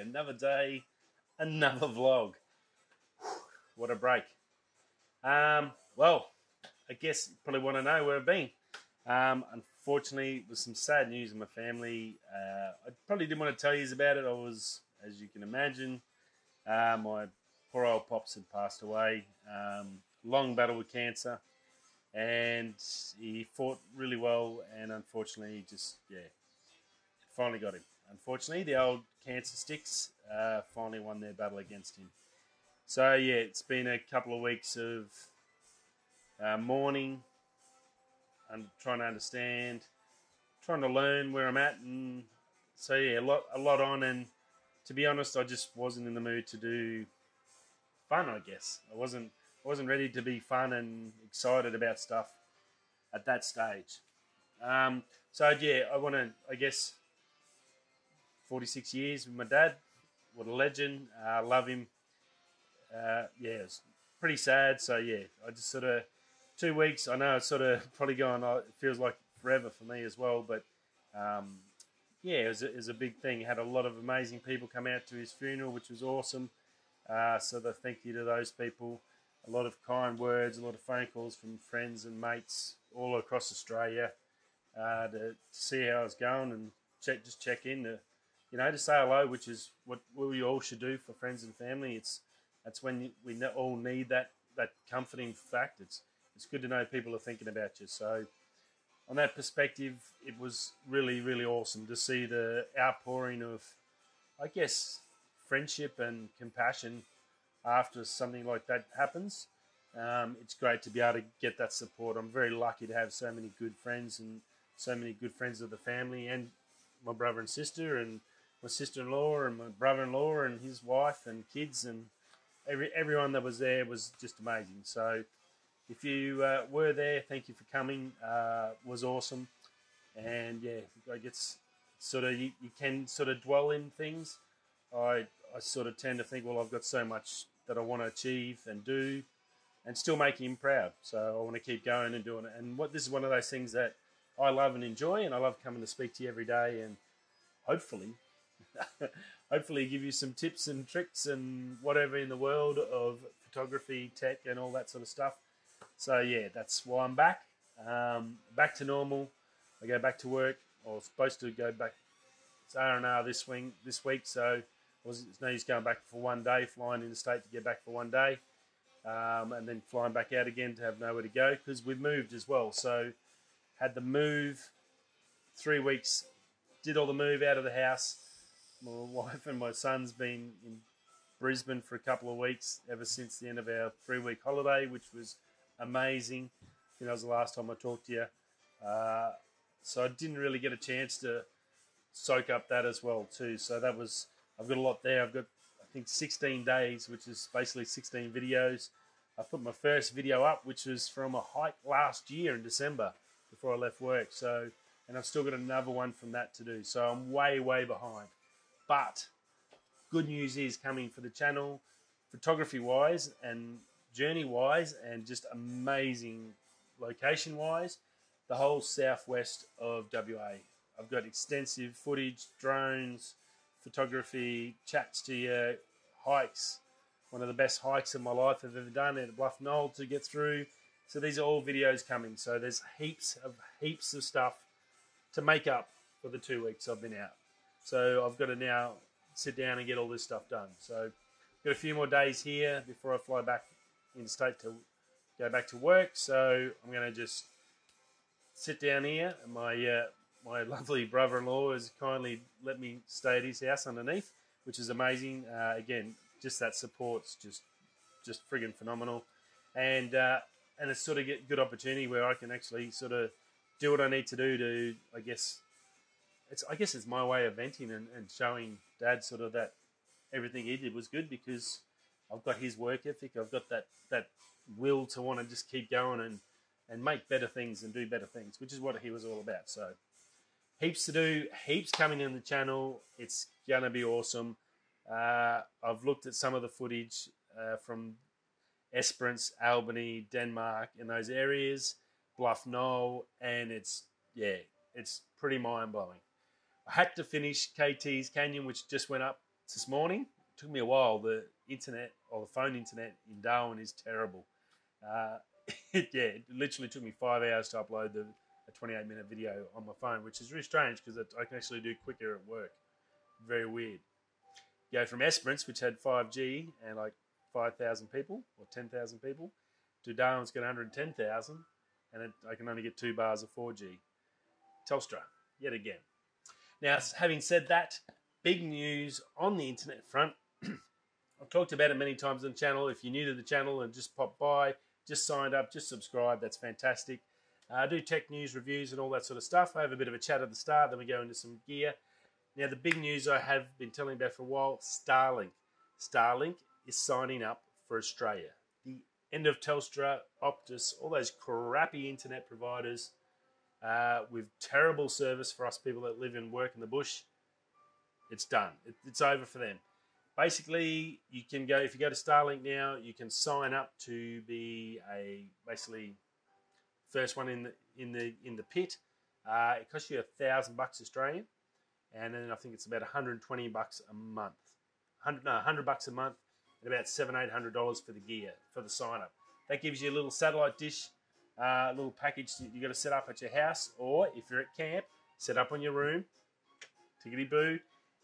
Another day, another vlog. What a break. Well, I guess you probably want to know where I've been. Unfortunately, with some sad news in my family, I probably didn't want to tell you about it. I was, as you can imagine, my poor old pops had passed away. Long battle with cancer, and he fought really well, and unfortunately, just, yeah, finally got him. Unfortunately, the old cancer sticks finally won their battle against him. So, yeah, it's been a couple of weeks of mourning. I'm trying to understand, trying to learn where I'm at. And so, yeah, a lot on. And to be honest, I just wasn't in the mood to do fun, I guess. I wasn't ready to be fun and excited about stuff at that stage. So, yeah, I want to, I guess, 46 years with my dad. What a legend. I love him. Yeah, it's pretty sad. So, yeah, I just sort of, 2 weeks, I know it's sort of probably gone, it feels like forever for me as well, but yeah, it was a big thing. Had a lot of amazing people come out to his funeral, which was awesome. So the thank you to those people. A lot of kind words, a lot of phone calls from friends and mates all across Australia to see how I was going and just check in, to, you know, to say hello, which is what we all should do for friends and family. That's when we all need that comforting fact. It's good to know people are thinking about you. So on that perspective, it was really, really awesome to see the outpouring of, I guess, friendship and compassion after something like that happens. It's great to be able to get that support. I'm very lucky to have so many good friends and so many good friends of the family, and my brother and sister and my sister-in-law and my brother-in-law and his wife and kids, and everyone that was there was just amazing. So if you were there, thank you for coming. Was awesome. And yeah, I guess sort of you can sort of dwell in things. I sort of tend to think, well, I've got so much that I want to achieve and do and still make him proud. So I want to keep going and doing it. And this is one of those things that I love and enjoy, and I love coming to speak to you every day, and hopefully give you some tips and tricks and whatever in the world of photography, tech and all that sort of stuff. So, yeah, that's why I'm back. Back to normal. I go back to work. I was supposed to go back. It's R&R this week, so it's no use going back for one day, flying interstate to get back for one day, and then flying back out again to have nowhere to go, because we've moved as well. So had the move, 3 weeks, did all the move out of the house. My wife and my son's been in Brisbane for a couple of weeks ever since the end of our 3-week holiday, which was amazing. I think that was the last time I talked to you. So I didn't really get a chance to soak up that as well too. So that was, I've got a lot there. I've got, I think, 16 days, which is basically 16 videos. I put my first video up, which was from a hike last year in December before I left work. So, and I've still got another one from that to do. So I'm way, way behind. But good news is coming for the channel, photography-wise and journey-wise, and just amazing location-wise, the whole southwest of WA. I've got extensive footage, drones, photography, chats to you, hikes. One of the best hikes of my life I've ever done at a bluff knoll to get through. So these are all videos coming. So there's heaps of stuff to make up for the 2 weeks I've been out. So I've got to now sit down and get all this stuff done. So I've got a few more days here before I fly back interstate to go back to work. So I'm going to just sit down here. My lovely brother-in-law has kindly let me stay at his house underneath, which is amazing. Again, just that support's just friggin' phenomenal, and it's sort of a good opportunity where I can actually sort of do what I need to do to, I guess it's my way of venting and showing Dad sort of that everything he did was good, because I've got his work ethic. I've got that will to want to just keep going and make better things and do better things, which is what he was all about. So heaps to do, heaps coming in the channel. It's going to be awesome. I've looked at some of the footage from Esperance, Albany, Denmark, in those areas, Bluff Knoll, and it's pretty mind-blowing. I had to finish KT's Canyon, which just went up this morning. It took me a while. The internet, or the phone internet in Darwin is terrible. It literally took me 5 hours to upload a 28-minute video on my phone, which is really strange because I can actually do quicker at work. Very weird. Go from Esperance, which had 5G and like 5,000 people or 10,000 people, to Darwin's got 110,000, and I can only get 2 bars of 4G. Telstra, yet again. Now, having said that, big news on the internet front. I've talked about it many times on the channel. If you're new to the channel and just popped by, just signed up, just subscribed, that's fantastic. I do tech news, reviews, and all that sort of stuff. I have a bit of a chat at the start, then we go into some gear. Now, the big news I have been telling about for a while, Starlink. Starlink is signing up for Australia. The end of Telstra, Optus, all those crappy internet providers with terrible service for us people that live and work in the bush. It's done. It's over for them. Basically, you can go, if you go to Starlink now, you can sign up to be basically first one in the pit. It costs you $1,000 Australian, and then I think it's about $120 a month. $100 a month, and about $700-800 for the gear, for the sign up. That gives you a little satellite dish, a little package that you got to set up at your house, or if you're at camp, set up on your room. Tickety boo,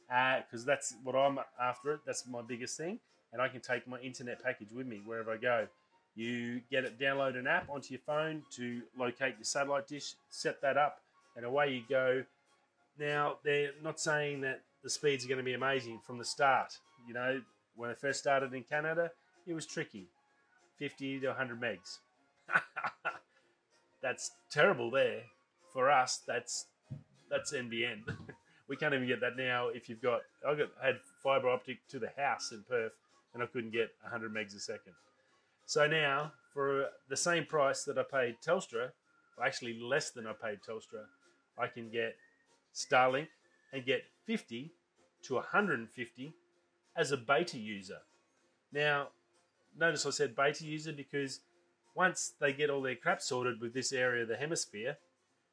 because that's what I'm after. That's my biggest thing, and I can take my internet package with me wherever I go. You get it, download an app onto your phone to locate your satellite dish, set that up, and away you go. Now, they're not saying that the speeds are going to be amazing from the start. You know, when I first started in Canada, it was tricky, 50 to 100 megs. That's terrible there. For us, that's NBN. We can't even get that now. If you've got, I had fibre optic to the house in Perth, and I couldn't get 100 megs a second. So now, for the same price that I paid Telstra, or actually less than I paid Telstra, I can get Starlink and get 50 to 150 as a beta user. Now, notice I said beta user because once they get all their crap sorted with this area of the hemisphere,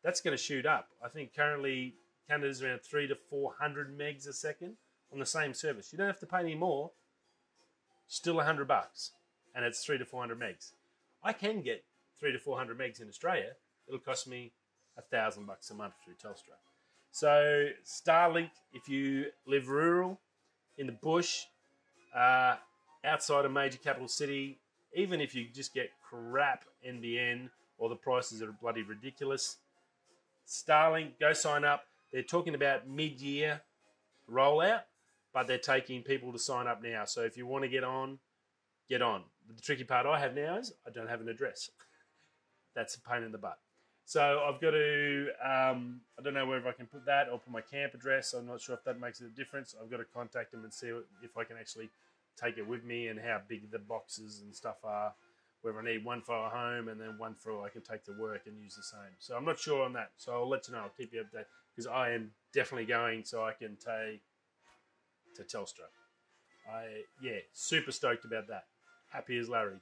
that's going to shoot up. I think currently Canada's around 300 to 400 megs a second on the same service. You don't have to pay any more. Still $100. And it's 300 to 400 megs. I can get 300 to 400 megs in Australia. It'll cost me $1,000 a month through Telstra. So Starlink, if you live rural, in the bush, outside a major capital city, even if you just get crap NBN or the prices are bloody ridiculous, Starlink, go sign up. They're talking about mid-year rollout, but they're taking people to sign up now. So if you want to get on, get on. The tricky part I have now is I don't have an address. That's a pain in the butt. So I've got to, I don't know whether I can put that or put my camp address. I'm not sure if that makes a difference. I've got to contact them and see if I can actually take it with me and how big the boxes and stuff are, whether I need one for a home and then one for I can take to work and use the same. So I'm not sure on that. So I'll let you know. I'll keep you updated because I am definitely going so I can take to Telstra. Yeah, super stoked about that. Happy as Larry.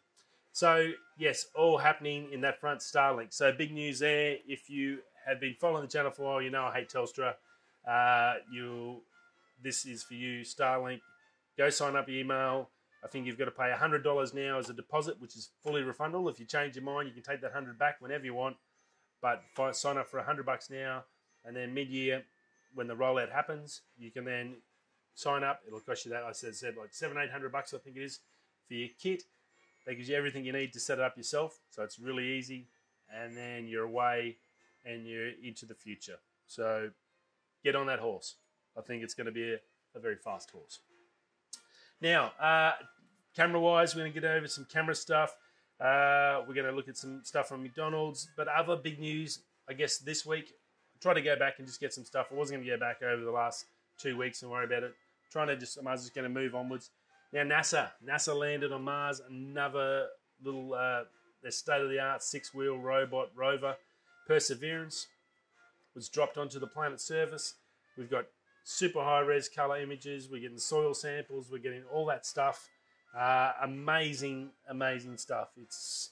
So, yes, all happening in that front, Starlink. So, big news there. If you have been following the channel for a while, you know I hate Telstra. This is for you, Starlink. Go sign up your email. I think you've got to pay $100 now as a deposit, which is fully refundable. If you change your mind, you can take that $100 back whenever you want. But sign up for $100 now. And then mid-year, when the rollout happens, you can then sign up. It'll cost you that, I said like $700-800, I think it is, for your kit. That gives you everything you need to set it up yourself, so it's really easy. And then you're away and you're into the future. So get on that horse. I think it's going to be a very fast horse. Now, camera-wise, we're going to get over some camera stuff. We're going to look at some stuff from McDonald's. But other big news, I guess, this week, I tried to go back and just get some stuff. I wasn't going to go back over the last 2 weeks and worry about it. I was just going to move onwards. Now, NASA landed on Mars, another little their state-of-the-art 6-wheel robot rover. Perseverance was dropped onto the planet's surface. We've got super high-res color images. We're getting soil samples. We're getting all that stuff. Amazing, amazing stuff. It's,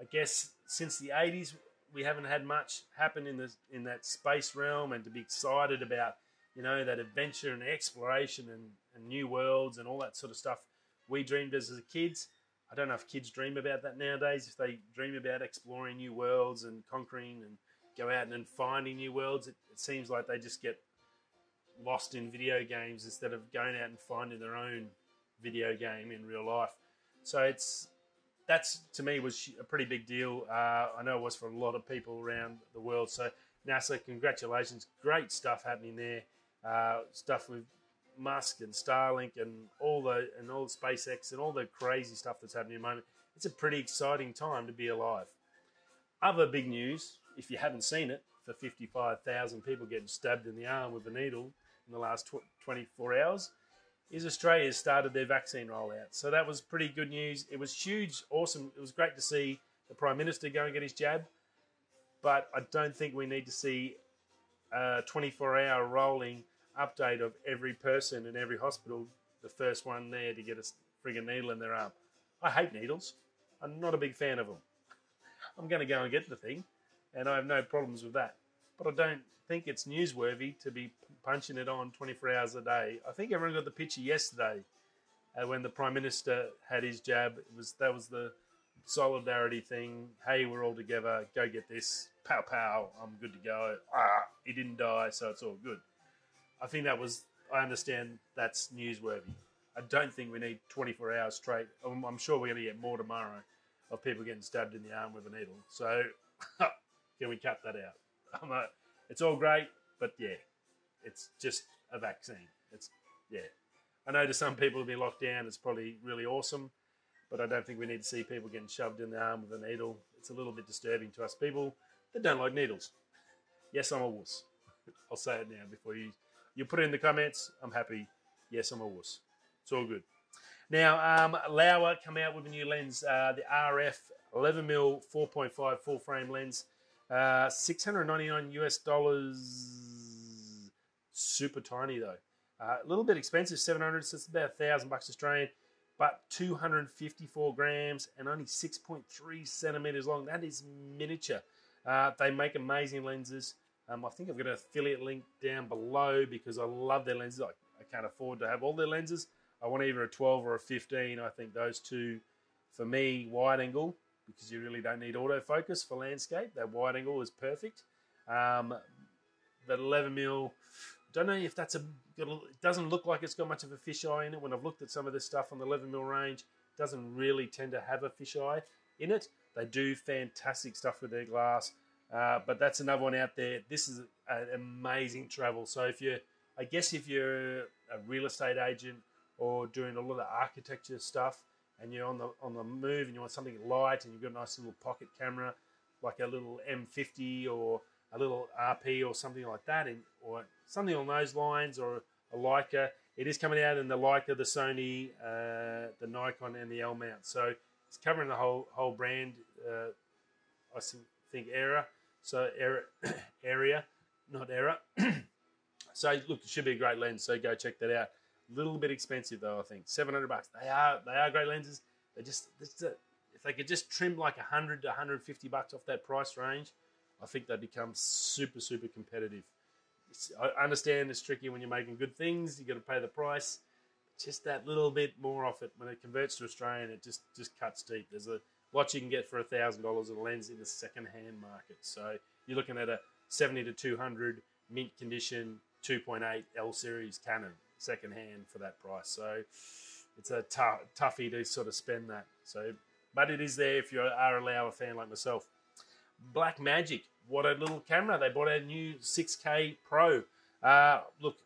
I guess, since the 80s, we haven't had much happen in that space realm, and to be excited about you know, that adventure and exploration and new worlds and all that sort of stuff we dreamed as kids. I don't know if kids dream about that nowadays, if they dream about exploring new worlds and conquering and go out and finding new worlds. It seems like they just get lost in video games instead of going out and finding their own video game in real life. So that's to me was a pretty big deal. I know it was for a lot of people around the world. So NASA, congratulations. Great stuff happening there. Stuff with Musk and Starlink and all the SpaceX and all the crazy stuff that's happening at the moment. It's a pretty exciting time to be alive. Other big news, if you haven't seen it, for 55,000 people getting stabbed in the arm with a needle in the last 24 hours, is Australia started their vaccine rollout. So that was pretty good news. It was huge, awesome. It was great to see the Prime Minister go and get his jab, but I don't think we need to see a 24-hour rolling update of every person in every hospital, the first one there to get a friggin' needle in their arm. I hate needles. I'm not a big fan of them. I'm going to go and get the thing, and I have no problems with that. But I don't think it's newsworthy to be punching it on 24 hours a day. I think everyone got the picture yesterday when the Prime Minister had his jab. That was the solidarity thing. Hey, we're all together. Go get this. Pow, pow. I'm good to go. Ah, he didn't die, so it's all good. I think that was, I understand that's newsworthy. I don't think we need 24 hours straight. I'm sure we're going to get more tomorrow of people getting stabbed in the arm with a needle. So can we cut that out? It's all great, but yeah, it's just a vaccine. I know to some people to be locked down, it's probably really awesome, but I don't think we need to see people getting shoved in the arm with a needle. It's a little bit disturbing to us people that don't like needles. Yes, I'm a wuss. I'll say it now before you put it in the comments. I'm happy. Yes, I'm a wuss. It's all good. Now, Loawa come out with a new lens, the RF 11mm 4.5 full frame lens. $699 US, super tiny though. A little bit expensive, 700, so it's about $1,000 Australian, but 254 grams and only 6.3 centimeters long. That is miniature. They make amazing lenses. I think I've got an affiliate link down below because I love their lenses. I can't afford to have all their lenses. I want either a 12 or a 15. I think those two, for me, wide angle, because you really don't need autofocus for landscape. That wide angle is perfect. That 11mm, don't know if that's it doesn't look like it's got much of a fisheye in it. When I've looked at some of this stuff on the 11mm range, it doesn't really tend to have a fisheye in it. They do fantastic stuff with their glass, but that's another one out there. This is an amazing travel. So if you're a real estate agent or doing a lot of architecture stuff, and you're on the move and you want something light and you've got a nice little pocket camera, like a little M50 or a little RP or something like that, or something on those lines, or a Leica. It is coming out in the Leica, the Sony, the Nikon and the L-mount. So it's covering the whole brand, I think, era. So area, not era. So look, it should be a great lens, so go check that out. Little bit expensive though, I think. $700. They are great lenses. They just, if they could just trim like $100 to $150 off that price range, I think they become super, super competitive. I understand it's tricky when you're making good things. You got to pay the price. Just that little bit more off it when it converts to Australian, it just cuts deep. There's a lot you can get for $1,000 of a lens in the second-hand market. So you're looking at a 70 to 200 mint condition 2.8 L series Canon, secondhand, for that price. So it's a toughie to sort of spend that. So, but it is there if you are a Loawa fan like myself. Blackmagic, what a little camera. They bought a new 6K Pro. Look,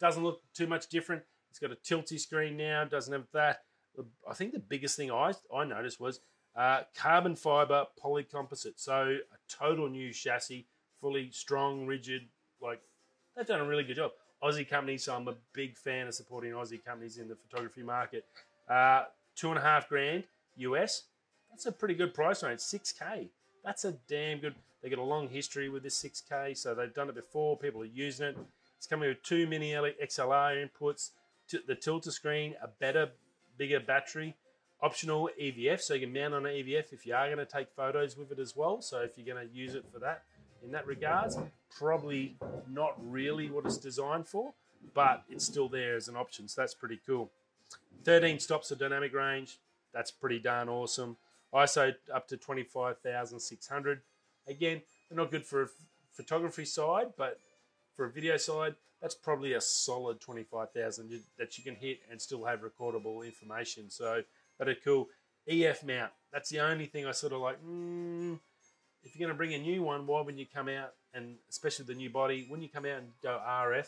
doesn't look too much different. It's got a tilty screen now, doesn't have that. I think the biggest thing I noticed was carbon fiber polycomposite. So a total new chassis, fully strong, rigid. Like, they've done a really good job. Aussie company, so I'm a big fan of supporting Aussie companies in the photography market. $2,500 US. That's a pretty good price range. 6K. That's a damn good. They got a long history with this 6K, so they've done it before. People are using it. It's coming with two mini XLR inputs, the tilter screen, a better, bigger battery, optional EVF, so you can mount on an EVF if you are going to take photos with it as well. So if you're going to use it for that, in that regards. probably not really what it's designed for, but it's still there as an option, so that's pretty cool. 13 stops of dynamic range, that's pretty darn awesome. ISO up to 25,600. Again, they're not good for a photography side, but for a video side, that's probably a solid 25,000 that you can hit and still have recordable information. So that are cool. EF mount, that's the only thing I sort of like, if you're gonna bring a new one, why wouldn't you come out, and especially the new body, wouldn't you come out and go RF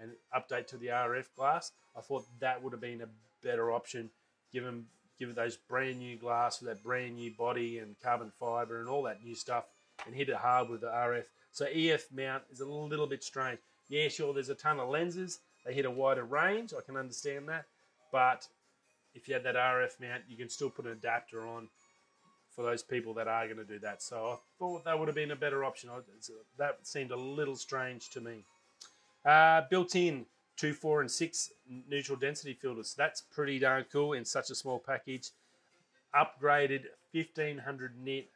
and update to the RF glass? I thought that would have been a better option, given those brand new glass with that brand new body and carbon fiber and all that new stuff, and hit it hard with the RF. So EF mount is a little bit strange. Yeah, sure, there's a ton of lenses. They hit a wider range, I can understand that. But if you had that RF mount, you can still put an adapter on for those people that are gonna do that. So I thought that would have been a better option. That seemed a little strange to me. Built-in 2, 4, and 6 neutral density filters. That's pretty darn cool in such a small package. Upgraded 1500 nit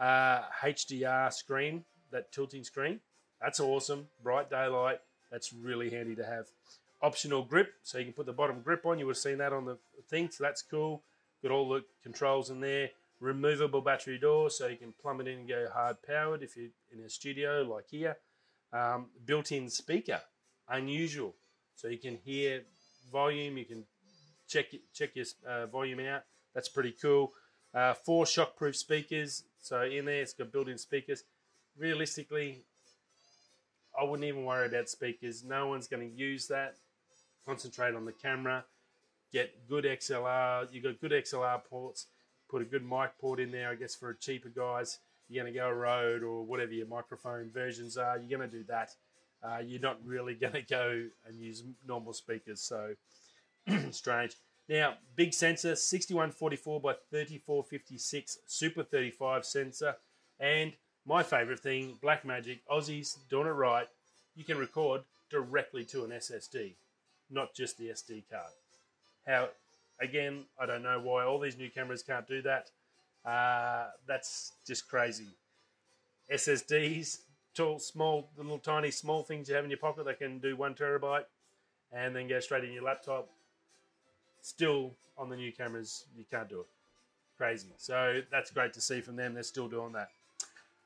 HDR screen, that tilting screen. That's awesome, bright daylight. That's really handy to have. Optional grip, so you can put the bottom grip on. You would have seen that on the thing, so that's cool. Got all the controls in there. Removable battery door, so you can plumb it in and go hard powered if you're in a studio like here. Built-in speaker, unusual. So you can hear volume, you can check your volume out. That's pretty cool. 4 shockproof speakers, so in there it's got built-in speakers. Realistically, I wouldn't even worry about speakers. No one's going to use that. Concentrate on the camera. Get good XLR. You've got good XLR ports. Put a good mic port in there, I guess, for cheaper guys. You're going to go Rode or whatever your microphone versions are. You're going to do that. You're not really going to go and use normal speakers. So strange. Now, big sensor, 6144 by 3456 Super 35 sensor. And my favourite thing, Blackmagic, Aussies, doing it right. You can record directly to an SSD, not just the SD card. How, again, I don't know why all these new cameras can't do that. That's just crazy. SSDs, tall, small, little tiny, small things you have in your pocket that can do 1 terabyte and then go straight in your laptop. Still, on the new cameras, you can't do it. Crazy. So that's great to see from them. They're still doing that.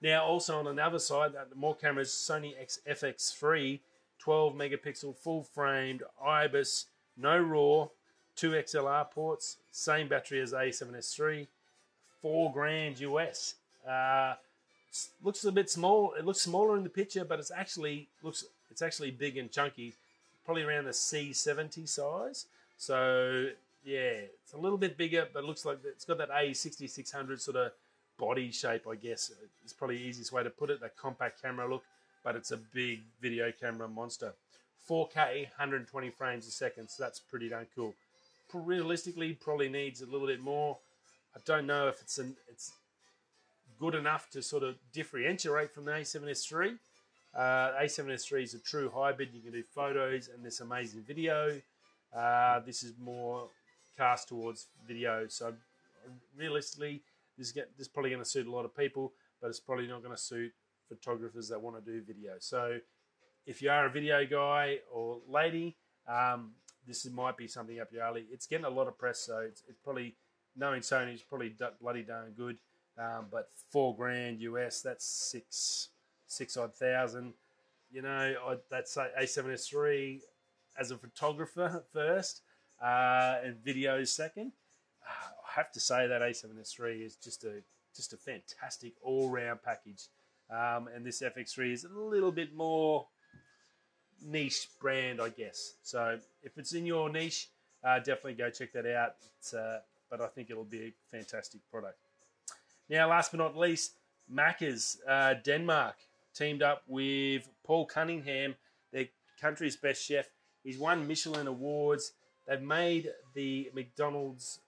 Now, also on another side, more cameras, Sony FX3, 12 megapixel, full framed, IBIS, no RAW, 2 XLR ports, same battery as A7S3, $4,000 US. Looks a bit small. It looks smaller in the picture, but it's actually big and chunky, probably around the C70 size. So yeah, it's a little bit bigger, but it looks like it's got that A6600 sort of body shape, I guess. It's probably the easiest way to put it, that compact camera look, but it's a big video camera monster. 4K, 120 frames a second, so that's pretty darn cool. Realistically, probably needs a little bit more. I don't know if it's good enough to sort of differentiate from the A7S3. A7S3 is a true hybrid. You can do photos and this amazing video. This is more cast towards video, so realistically, this is probably going to suit a lot of people, but it's probably not going to suit photographers that want to do video. So if you are a video guy or lady, this might be something up your alley. It's getting a lot of press, so it's probably, knowing Sony, it's probably bloody darn good. But $4,000 US, that's six odd thousand. You know, that's A7S3 as a photographer first, and video second. I have to say that A7S3 is just a fantastic all-round package, and this FX3 is a little bit more niche brand, I guess. So if it's in your niche, definitely go check that out. But I think it'll be a fantastic product. Now, last but not least, Macca's Denmark teamed up with Paul Cunningham, their country's best chef. He's won Michelin awards. They've made the McDonald's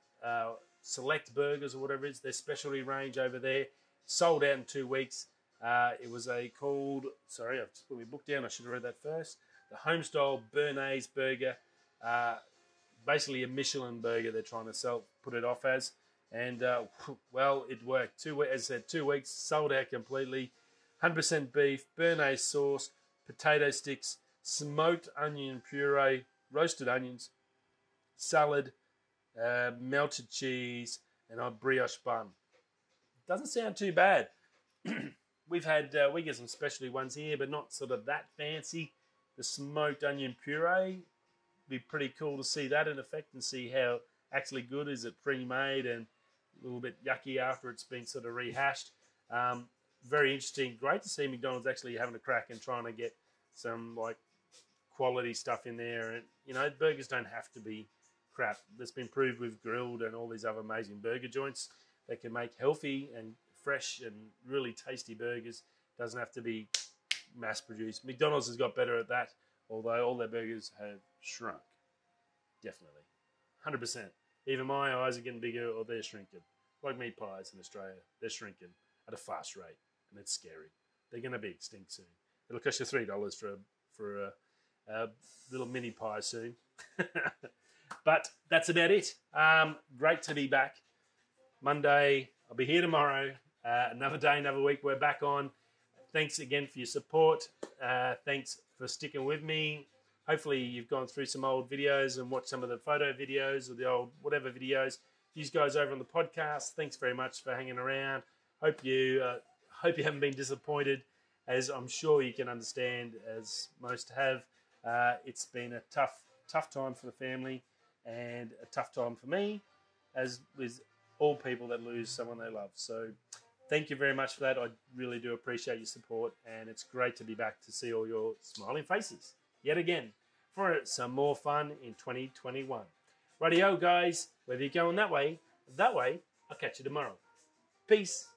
select burgers or whatever it is, their specialty range over there, sold out in 2 weeks. It was sorry, I've just put my book down, I should have read that first. The Homestyle Bernaise burger, basically a Michelin burger they're trying to sell, put it off as, and well, it worked. As I said, 2 weeks, sold out completely. 100% beef, Bernaise sauce, potato sticks, smoked onion puree, roasted onions, salad, melted cheese, and a brioche bun. Doesn't sound too bad. We've had, we get some specialty ones here, but not sort of that fancy. The smoked onion puree, be pretty cool to see that in effect and see how actually good is it pre-made and a little bit yucky after it's been sort of rehashed. Very interesting. Great to see McDonald's actually having a crack and trying to get some like quality stuff in there. And you know, burgers don't have to be crap. That's been proved with Grilled and all these other amazing burger joints that can make healthy and fresh and really tasty burgers. Doesn't have to be mass produced. McDonald's has got better at that, although all their burgers have shrunk. Definitely. 100%. Either my eyes are getting bigger or they're shrinking. Like meat pies in Australia, they're shrinking at a fast rate, and it's scary. They're going to be extinct soon. It'll cost you $3 for a little mini pie soon. But that's about it. Great to be back. Monday, I'll be here tomorrow. Another day, another week, we're back on. Thanks again for your support. Thanks for sticking with me. Hopefully you've gone through some old videos and watched some of the photo videos or the old whatever videos. These guys over on the podcast, thanks very much for hanging around. Hope you haven't been disappointed, as I'm sure you can understand, as most have. It's been a tough time for the family and a tough time for me, as with all people that lose someone they love. So thank you very much for that. I really do appreciate your support, and it's great to be back to see all your smiling faces yet again for some more fun in 2021. Rightio, guys, whether you're going that way, I'll catch you tomorrow. Peace.